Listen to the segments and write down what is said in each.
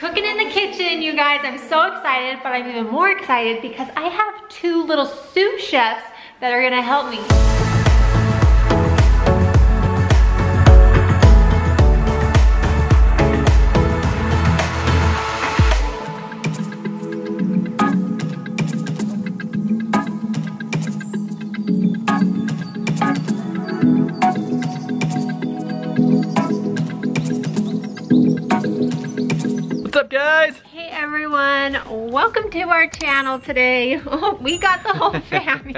Cooking in the kitchen, you guys. I'm so excited, but I'm even more excited because I have two little sous chefs that are gonna help me. Guys. Hey everyone, welcome to our channel today. Oh, we got the whole family.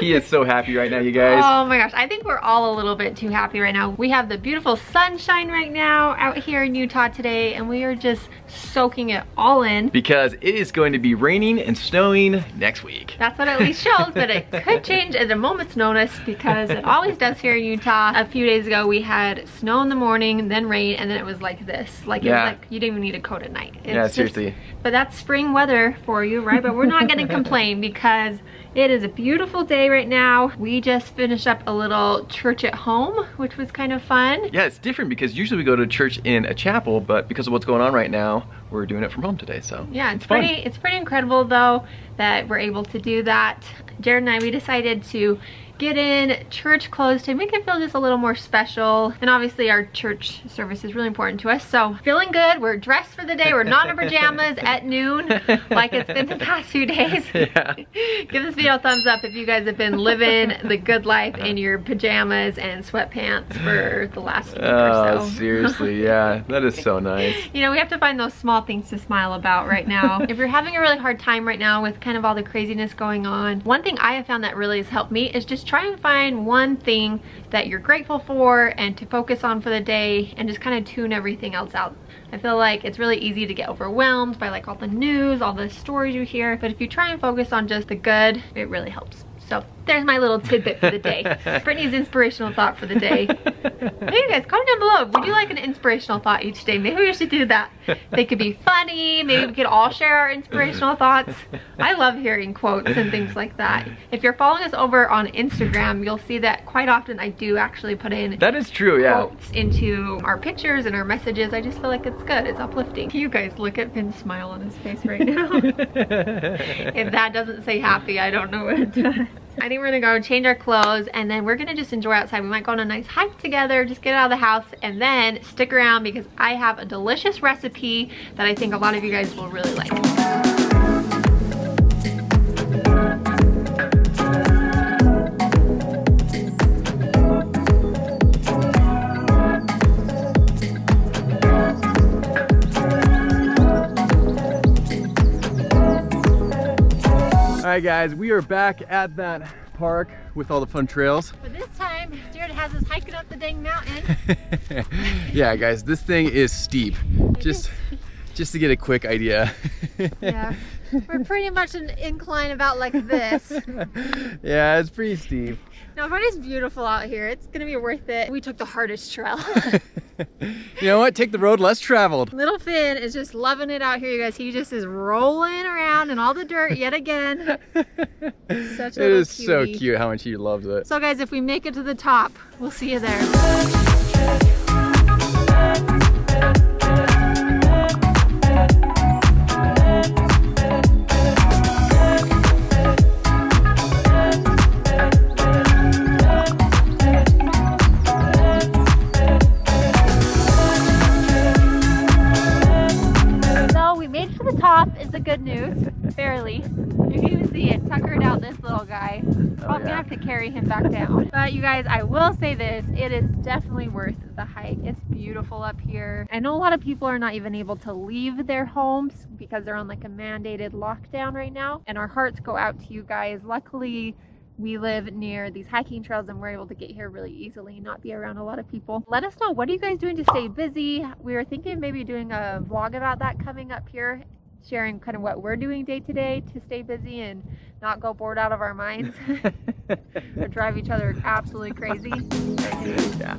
He is so happy right now, you guys. Oh my gosh, I think we're all a little bit too happy right now. We have the beautiful sunshine right now out here in Utah today, and we are just soaking it all in. Because it is going to be raining and snowing next week. That's what at least shows, but it could change at a moment's notice because it always does here in Utah. A few days ago, we had snow in the morning, then rain, and then it was like this. Like, yeah. It was like you didn't even need a coat at night. It's yeah, seriously. Just, but that's spring weather for you, right? But we're not gonna complain because it is a beautiful day right now. We just finished up a little church at home, which was kind of fun. Yeah, it's different because usually we go to church in a chapel, but because of what's going on right now, we're doing it from home today, so yeah, it's pretty incredible though that we're able to do that. Jared and I, we decided to get in church clothes to make it feel just a little more special, and obviously our church service is really important to us, so feeling good. We're dressed for the day. We're not in pajamas at noon like it's been the past few days. Yeah. Give this video a thumbs up if you guys have been living the good life in your pajamas and sweatpants for the last week or so. Seriously, yeah, that is so nice. You know, we have to find those small things to smile about right now. If you're having a really hard time right now with kind of all the craziness going on, one thing I have found that really has helped me is just try and find one thing that you're grateful for and to focus on for the day and just kind of tune everything else out. I feel like it's really easy to get overwhelmed by like all the news, all the stories you hear, but if you try and focus on just the good, it really helps. So there's my little tidbit for the day. Brittany's inspirational thought for the day. Hey, you guys, comment down below. Would you like an inspirational thought each day? Maybe we should do that. They could be funny. Maybe we could all share our inspirational thoughts. I love hearing quotes and things like that. If you're following us over on Instagram, you'll see that quite often I do actually put in that is true, yeah. Quotes into our pictures and our messages. I just feel like it's good. It's uplifting. You guys, look at Finn's smile on his face right now. If that doesn't say happy, I don't know what it does. I think we're gonna go change our clothes and then we're gonna just enjoy outside. We might go on a nice hike together, just get out of the house, and then stick around because I have a delicious recipe that I think a lot of you guys will really like. All right, guys, we are back at that park with all the fun trails. But this time, Jared has us hiking up the dang mountain. Yeah, guys, this thing is steep. Just to get a quick idea. Yeah, we're pretty much an incline about like this. Yeah, it's pretty steep. No, but it's beautiful out here. It's gonna be worth it. We took the hardest trail. You know what? Take the road less traveled. Little Finn is just loving it out here, you guys. He just is rolling around in all the dirt yet again. Such a it is cutie. So cute how much he loves it. So guys, if we make it to the top, we'll see you there. Is the good news, barely. You can even see it tuckered out, this little guy. Probably gonna have to carry him back down. But you guys, I will say this, it is definitely worth the hike. It's beautiful up here. I know a lot of people are not even able to leave their homes because they're on like a mandated lockdown right now. And our hearts go out to you guys. Luckily, we live near these hiking trails and we're able to get here really easily and not be around a lot of people. Let us know, what are you guys doing to stay busy? We were thinking maybe doing a vlog about that coming up here, sharing kind of what we're doing day to day to stay busy and not go bored out of our minds or drive each other absolutely crazy. Yeah.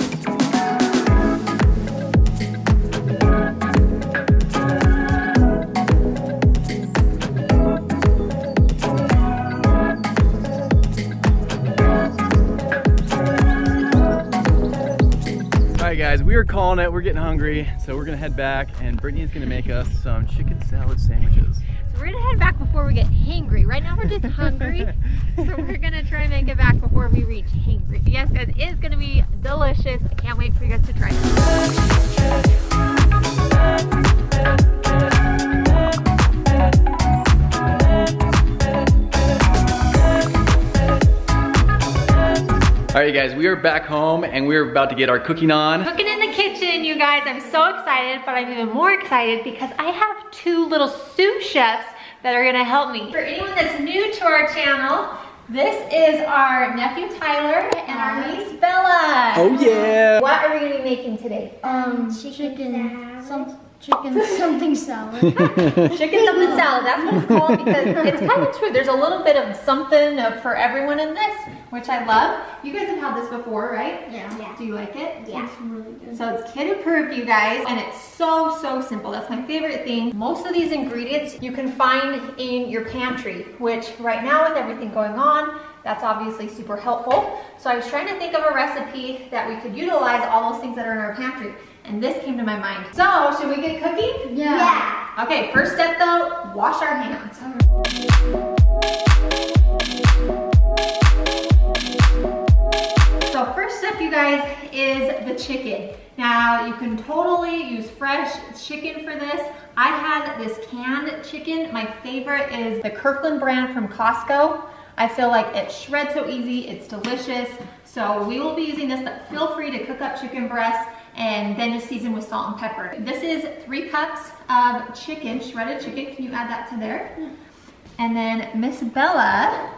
Guys, we are calling it. We're getting hungry, so we're gonna head back, and Brittany's gonna make us some chicken salad sandwiches. So we're gonna head back before we get hangry. Right now we're just hungry, so we're gonna try and make it back before we reach hangry. Yes, guys, it's gonna be delicious. I can't wait for you guys to try it. All right, you guys, we are back home, and we're about to get our cooking on. Cooking in the kitchen, you guys. I'm so excited, but I'm even more excited because I have two little sous chefs that are gonna help me. For anyone that's new to our channel, this is our nephew Tyler and our niece Bella. Oh yeah! What are we gonna be making today? Chicken something salad. Chicken something salad, that's what it's called because it's kind of true. There's a little bit of something for everyone in this, which I love. You guys have had this before, right? Yeah. Do you like it? Yeah. It's really good. So it's kid approved, you guys, and it's so, so simple. That's my favorite thing. Most of these ingredients you can find in your pantry, which right now with everything going on, that's obviously super helpful. So I was trying to think of a recipe that we could utilize all those things that are in our pantry. And this came to my mind. So, should we get cooking? Yeah. Okay, first step though, wash our hands. So first step, you guys, is the chicken. Now, you can totally use fresh chicken for this. I had this canned chicken. My favorite is the Kirkland brand from Costco. I feel like it shreds so easy, it's delicious. So we will be using this, but feel free to cook up chicken breasts and then just season with salt and pepper. This is 3 cups of chicken, shredded chicken. Can you add that to there? And then Miss Bella.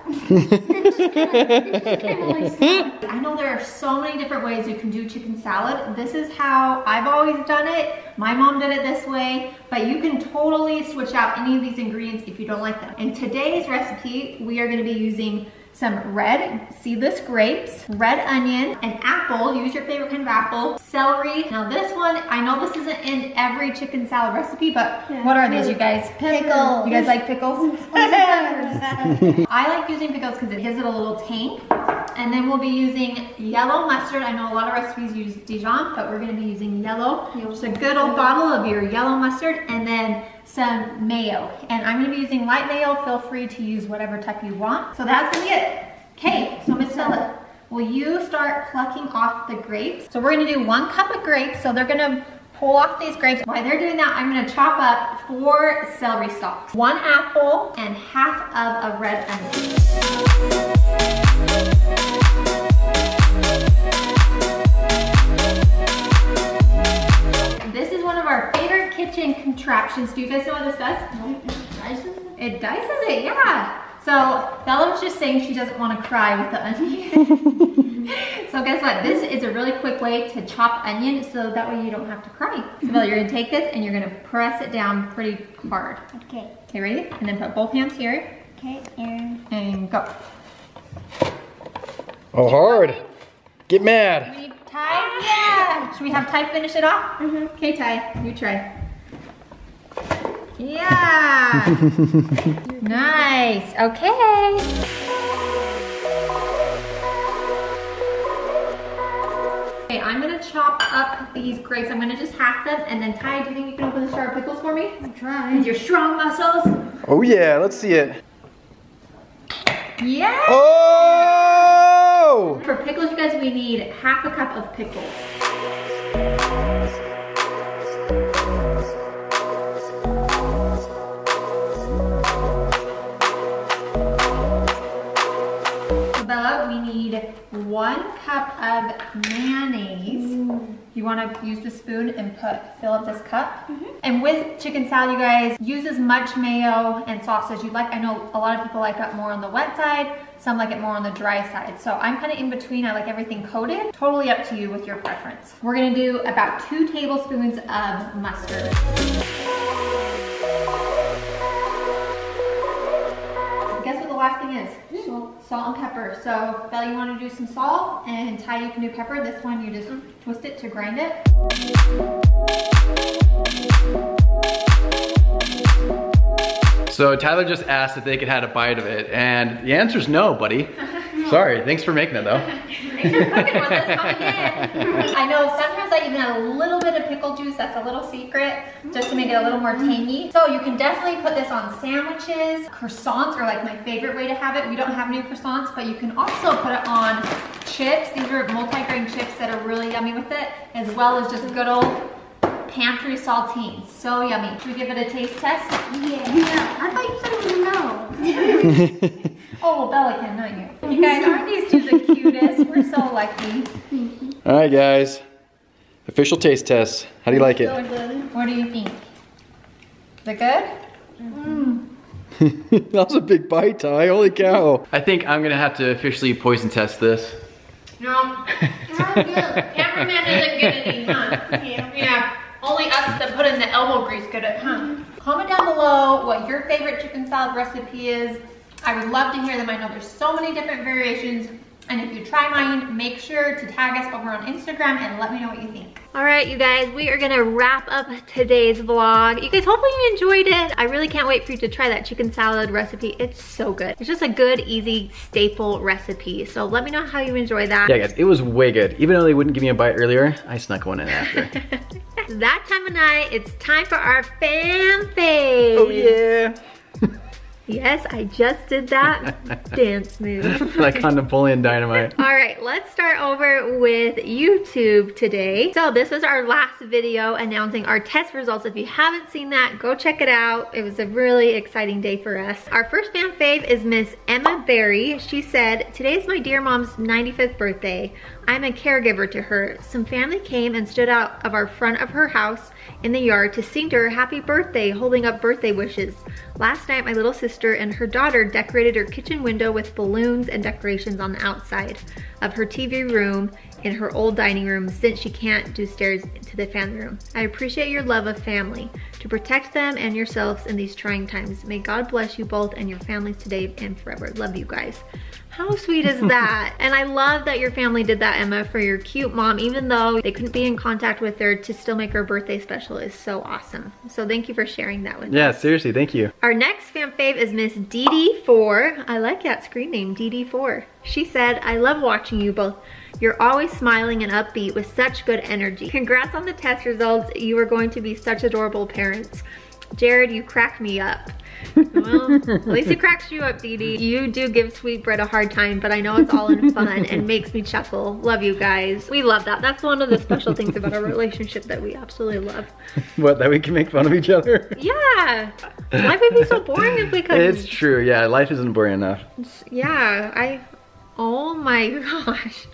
I know there are so many different ways you can do chicken salad. This is how I've always done it. My mom did it this way, but you can totally switch out any of these ingredients if you don't like them. In today's recipe, we are gonna be using some red seedless grapes, red onion, an apple, use your favorite kind of apple, celery. Now this one, I know this isn't in every chicken salad recipe, but what are these, you guys? Pickles. You guys like pickles? I like using pickles because it gives it a little tank. And then we'll be using yellow mustard. I know a lot of recipes use Dijon, but we're gonna be using yellow. Just a good old bottle of your yellow mustard, and then some mayo. And I'm gonna be using light mayo. Feel free to use whatever type you want. So that's gonna be it. Okay, so Miss Bella, will you start plucking off the grapes? So we're gonna do 1 cup of grapes. So they're gonna pull off these grapes. While they're doing that, I'm gonna chop up 4 celery stalks, 1 apple, and 1/2 of a red onion. Kitchen contraptions. Do you guys know what this does? It dices it, yeah. So Bella was just saying she doesn't want to cry with the onion. So guess what? This is a really quick way to chop onion so that way you don't have to cry. So Bella, you're gonna take this and you're gonna press it down pretty hard. Okay. Okay, ready? And then put both hands here. Okay, and go. Oh, hard. Get mad. Ready, Ty? Yeah. Should we have Ty finish it off? Mm-hmm. Okay, Ty, you try. Yeah! Nice, okay! Okay, I'm gonna chop up these grapes. I'm gonna just half them, and then Ty, do you think you can open the jar of pickles for me? I'm trying. With your strong muscles. Oh yeah, let's see it. Yeah! Oh! For pickles, you guys, we need 1/2 cup of pickles. Need 1 cup of mayonnaise. Ooh. You want to use the spoon and fill up this cup. Mm-hmm. And with chicken salad, you guys, use as much mayo and sauce as you like. I know a lot of people like it more on the wet side, some like it more on the dry side. So I'm kind of in between. I like everything coated. Totally up to you with your preference. We're going to do about 2 tablespoons of mustard. Guess what the last thing is? Salt and pepper. So Bella, you want to do some salt, and Ty, you can do pepper. This one you just twist it to grind it. So Tyler just asked if they could have a bite of it, and the answer is no, buddy. No. Sorry, thanks for making it though. Thanks for cooking with us. Come again. I know sometimes Sometimes I even add a little bit of pickle juice. That's a little secret, just to make it a little more tangy. So you can definitely put this on sandwiches. Croissants are like my favorite way to have it. We don't have any croissants, but you can also put it on chips. These are multi-grain chips that are really yummy with it, as well as just good old pantry saltines. So yummy. Should we give it a taste test? Yeah. I thought you said it was no. Oh, Bella can, not you. You guys, aren't these two the cutest? We're so lucky. All right, guys. Official taste test. How do you like it? So good. What do you think? Is it good? That was a big bite, Ty. Holy cow. I think I'm going to have to officially poison test this. No. It's not good. Cameraman doesn't get any, huh? Yeah. Only us that put in the elbow grease get it, huh? Comment down below what your favorite chicken salad recipe is. I would love to hear them. I know there's so many different variations. And if you try mine, make sure to tag us over on Instagram and let me know what you think. All right, you guys, we are gonna wrap up today's vlog. You guys, hopefully you enjoyed it. I really can't wait for you to try that chicken salad recipe. It's so good. It's just a good, easy staple recipe. So let me know how you enjoy that. Yeah, guys, it was way good. Even though they wouldn't give me a bite earlier, I snuck one in after. That time of night, it's time for our fam fave. Oh yeah. Yes, I just did that dance move. Like on Napoleon Dynamite. All right, let's start over with YouTube today. So this was our last video announcing our test results. If you haven't seen that, go check it out. It was a really exciting day for us. Our first fan fave is Miss Emma Berry. She said, today's my dear mom's 95th birthday. I'm a caregiver to her. Some family came and stood out of our front of her house in the yard to sing to her happy birthday, holding up birthday wishes. Last night, my little sister and her daughter decorated her kitchen window with balloons and decorations on the outside of her TV room in her old dining room since she can't do stairs to the family room. I appreciate your love of family. To protect them and yourselves in these trying times. May God bless you both and your families today and forever. Love you guys. How sweet is that? And I love that your family did that, Emma, for your cute mom, even though they couldn't be in contact with her, to still make her birthday special is so awesome. So thank you for sharing that with us. Yeah, seriously, thank you. Our next fan fave is Miss DD4. I like that screen name, DD4. She said, I love watching you both. You're always smiling and upbeat with such good energy. Congrats on the test results. You are going to be such adorable parents. Jared, you crack me up. Well, at least it cracks you up, Dee Dee. You do give Sweet Britt a hard time, but I know it's all in fun and makes me chuckle. Love you guys. We love that. That's one of the special things about our relationship that we absolutely love. What, that we can make fun of each other? Yeah. Life would be so boring if we couldn't. It's true, yeah. Life isn't boring enough. Yeah, oh my gosh.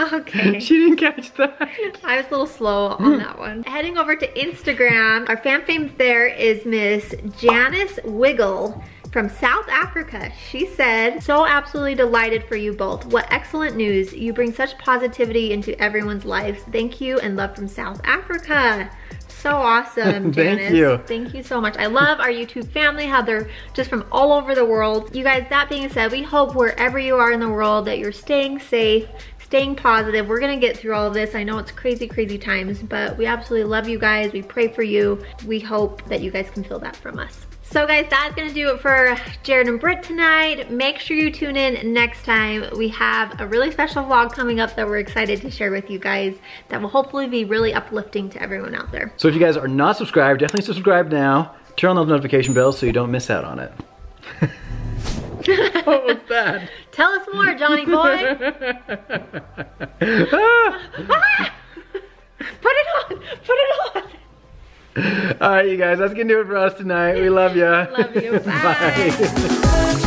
Okay. She didn't catch that. I was a little slow on that one. Heading over to Instagram, our fan fave there is Miss Janice Wiggle from South Africa. She said, so absolutely delighted for you both. What excellent news. You bring such positivity into everyone's lives. Thank you and love from South Africa. So awesome, Janice. Thank you. Thank you so much. I love our YouTube family, how they're just from all over the world. You guys, that being said, we hope wherever you are in the world that you're staying safe, staying positive. We're gonna get through all of this. I know it's crazy, crazy times, but we absolutely love you guys. We pray for you. We hope that you guys can feel that from us. So guys, that's gonna do it for Jared and Britt tonight. Make sure you tune in next time. We have a really special vlog coming up that we're excited to share with you guys that will hopefully be really uplifting to everyone out there. So if you guys are not subscribed, definitely subscribe now. Turn on those notification bells so you don't miss out on it. What was that? Tell us more, Johnny boy. Put it on, put it on. All right, you guys, that's gonna do it for us tonight. We love ya. Love you. Bye. Bye.